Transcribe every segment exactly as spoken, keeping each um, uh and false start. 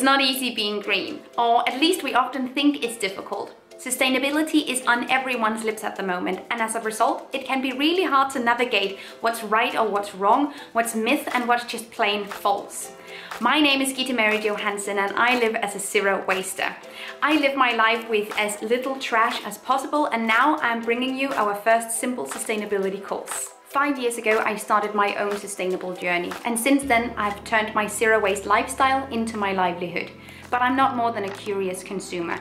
It's not easy being green, or at least we often think it's difficult. Sustainability is on everyone's lips at the moment, and as a result, it can be really hard to navigate what's right or what's wrong, what's myth and what's just plain false. My name is Gitte Mary Johansson, and I live as a zero waster. I live my life with as little trash as possible, and now I'm bringing you our first simple sustainability course. Five years ago, I started my own sustainable journey, and since then I've turned my zero waste lifestyle into my livelihood. But I'm not more than a curious consumer.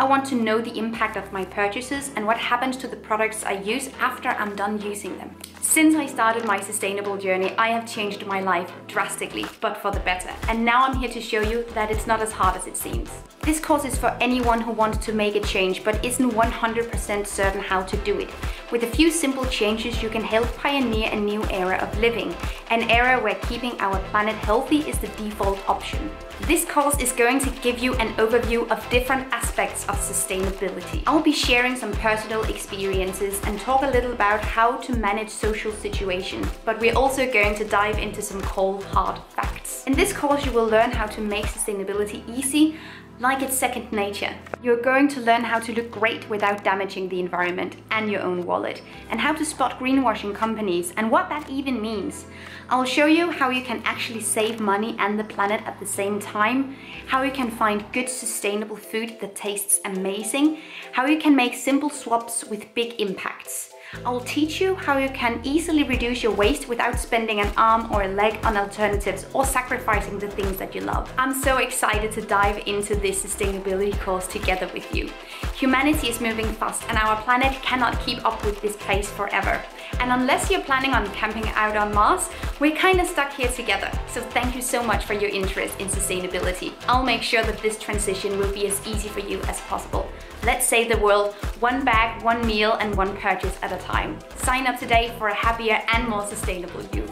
I want to know the impact of my purchases and what happens to the products I use after I'm done using them. Since I started my sustainable journey, I have changed my life drastically, but for the better. And now I'm here to show you that it's not as hard as it seems. This course is for anyone who wants to make a change but isn't one hundred percent certain how to do it. With a few simple changes, you can help pioneer a new era of living, an era where keeping our planet healthy is the default option. This course is going to give you an overview of different aspects of sustainability. I'll be sharing some personal experiences and talk a little about how to manage social situations, but we're also going to dive into some cold, hard facts. In this course, you will learn how to make sustainability easy, like it's second nature. You're going to learn how to look great without damaging the environment and your own wallet, and how to spot greenwashing companies and what that even means. I'll show you how you can actually save money and the planet at the same time, how you can find good sustainable food that tastes amazing, how you can make simple swaps with big impacts. I'll teach you how you can easily reduce your waste without spending an arm or a leg on alternatives or sacrificing the things that you love. I'm so excited to dive into this sustainability course together with you. Humanity is moving fast, and our planet cannot keep up with this pace forever. And unless you're planning on camping out on Mars, we're kind of stuck here together. So thank you so much for your interest in sustainability. I'll make sure that this transition will be as easy for you as possible. Let's save the world, one bag, one meal and one purchase at a time. Sign up today for a happier and more sustainable you.